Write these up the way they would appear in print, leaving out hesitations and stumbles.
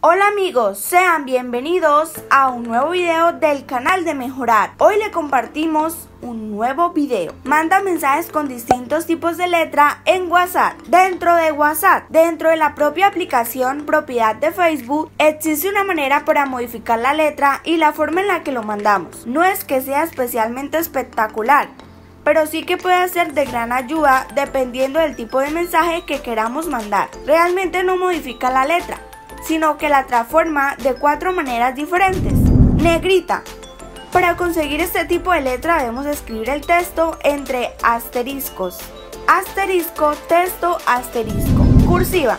Hola amigos, sean bienvenidos a un nuevo video del canal de Mejorar. Hoy le compartimos un nuevo video. Manda mensajes con distintos tipos de letra en WhatsApp. Dentro de WhatsApp, dentro de la propia aplicación propiedad de Facebook, existe una manera para modificar la letra y la forma en la que lo mandamos. No es que sea especialmente espectacular, pero sí que puede ser de gran ayuda dependiendo del tipo de mensaje que queramos mandar. Realmente no modifica la letra, sino que la transforma de cuatro maneras diferentes. Negrita. Para conseguir este tipo de letra debemos escribir el texto entre asteriscos. Asterisco, texto, asterisco. Cursiva.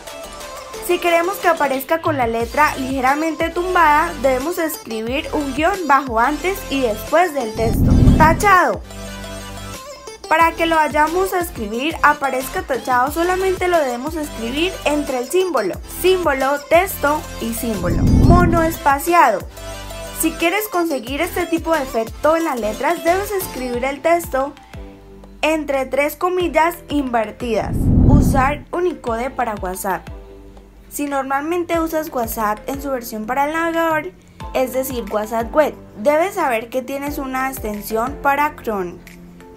Si queremos que aparezca con la letra ligeramente tumbada, debemos escribir un guión bajo antes y después del texto. Tachado. Para que lo vayamos a escribir, aparezca tachado, solamente lo debemos escribir entre el símbolo, texto y símbolo. Monoespaciado. Si quieres conseguir este tipo de efecto en las letras, debes escribir el texto entre tres comillas invertidas. Usar Unicode para WhatsApp. Si normalmente usas WhatsApp en su versión para el navegador, es decir, WhatsApp web, debes saber que tienes una extensión para Chrome,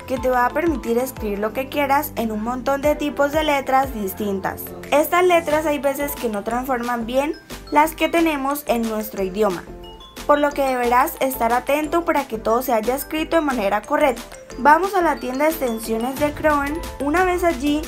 que te va a permitir escribir lo que quieras en un montón de tipos de letras distintas. Estas letras hay veces que no transforman bien las que tenemos en nuestro idioma, por lo que deberás estar atento para que todo se haya escrito de manera correcta. Vamos a la tienda de extensiones de Chrome. Una vez allí,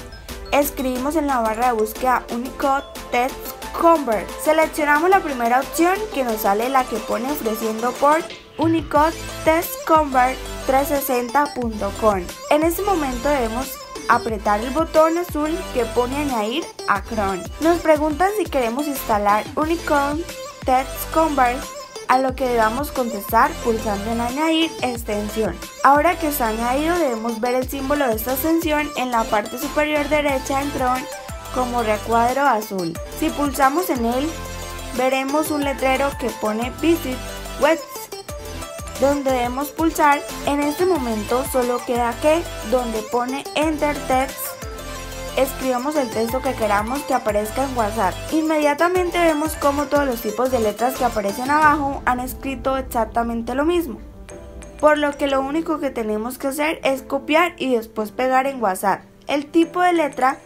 escribimos en la barra de búsqueda Unicode Test Convert. Seleccionamos la primera opción que nos sale, la que pone ofreciendo por Unicode Test Convert 360.com. En este momento debemos apretar el botón azul que pone añadir a Chrome. Nos preguntan si queremos instalar Unicode Text Convert, a lo que debamos contestar pulsando en añadir extensión. Ahora que está añadido, debemos ver el símbolo de esta extensión en la parte superior derecha en Chrome como recuadro azul. Si pulsamos en él, veremos un letrero que pone Visit WhatsApp, donde debemos pulsar. En este momento solo queda que donde pone Enter Text escribamos el texto que queramos que aparezca en WhatsApp. Inmediatamente vemos cómo todos los tipos de letras que aparecen abajo han escrito exactamente lo mismo, por lo que lo único que tenemos que hacer es copiar y después pegar en WhatsApp el tipo de letra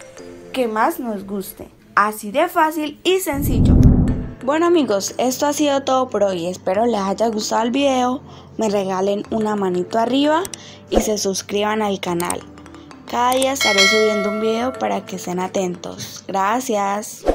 que más nos guste. Así de fácil y sencillo. Bueno amigos, esto ha sido todo por hoy, espero les haya gustado el video, me regalen una manito arriba y se suscriban al canal. Cada día estaré subiendo un video para que estén atentos. Gracias.